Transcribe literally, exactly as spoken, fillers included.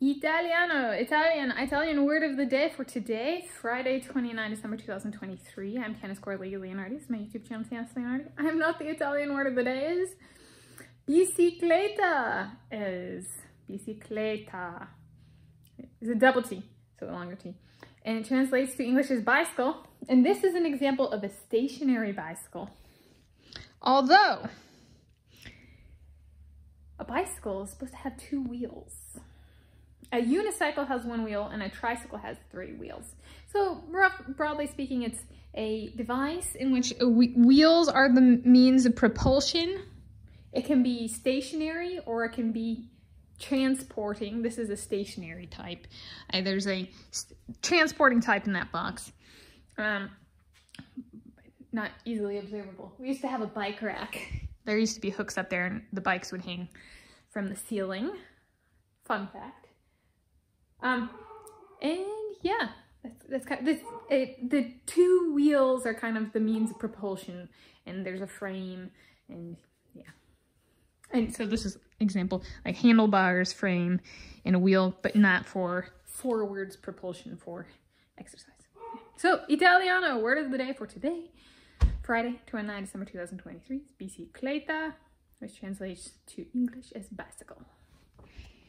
Italiano, Italian, Italian word of the day for today, Friday, the twenty-ninth of December, two thousand twenty-three. I'm Tanis Coralee Leonhardi. This is my YouTube channel, Tanis Leonhardi. I'm not the Italian word of the day is. Bicicletta is. Bicicletta. It's a double T, so a longer T. And it translates to English as bicycle. And this is an example of a stationary bicycle. Although, a bicycle is supposed to have two wheels. A unicycle has one wheel and a tricycle has three wheels. So rough, broadly speaking, it's a device in which wheels are the means of propulsion. It can be stationary or it can be transporting. This is a stationary type. Uh, there's a transporting type in that box. Um, not easily observable. We used to have a bike rack. There used to be hooks up there and the bikes would hang from the ceiling. Fun fact. Um, and yeah, that's, that's kind of, this, it, the two wheels are kind of the means of propulsion, and there's a frame, and yeah. And so this is example, like handlebars, frame, and a wheel, but not for forwards propulsion for exercise. Okay. So Italiano, word of the day for today, Friday, the twenty-ninth of December, two thousand twenty-three, bicicletta, which translates to English as bicycle.